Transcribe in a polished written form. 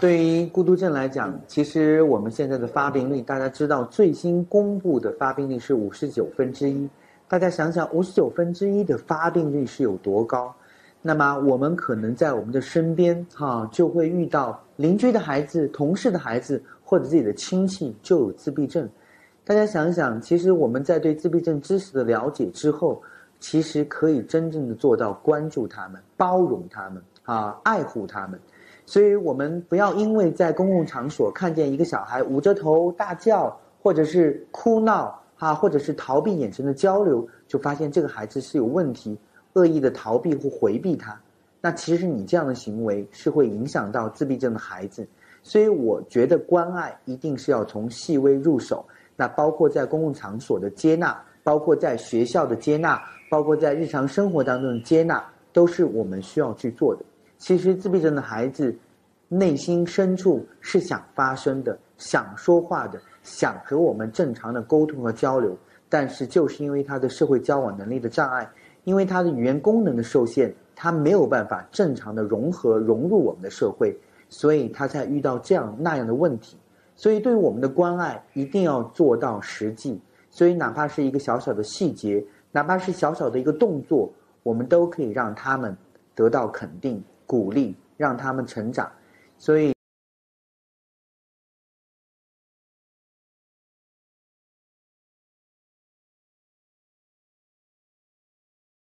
对于孤独症来讲，其实我们现在的发病率，大家知道最新公布的发病率是59分之一。大家想想，59分之一的发病率是有多高？那么我们可能在我们的身边就会遇到邻居的孩子、同事的孩子或者自己的亲戚就有自闭症。大家想想，其实我们在对自闭症知识的了解之后，其实可以真正的做到关注他们、包容他们爱护他们。所以我们不要因为在公共场所看见一个小孩捂着头大叫，或者是哭闹或者是逃避眼神的交流，就发现这个孩子是有问题，恶意的逃避或回避他。那其实你这样的行为是会影响到自闭症的孩子。所以我觉得关爱一定是要从细微入手，那包括在公共场所的接纳，包括在学校的接纳，包括在日常生活当中的接纳，都是我们需要去做的。其实自闭症的孩子内心深处是想发声的，想说话的，想和我们正常的沟通和交流，但是就是因为他的社会交往能力的障碍，因为他的语言功能的受限，他没有办法正常的融入我们的社会，所以他才遇到这样那样的问题。所以对于我们的关爱一定要做到实际，所以哪怕是一个小小的细节，哪怕是小小的一个动作，我们都可以让他们得到肯定鼓励，让他们成长。所以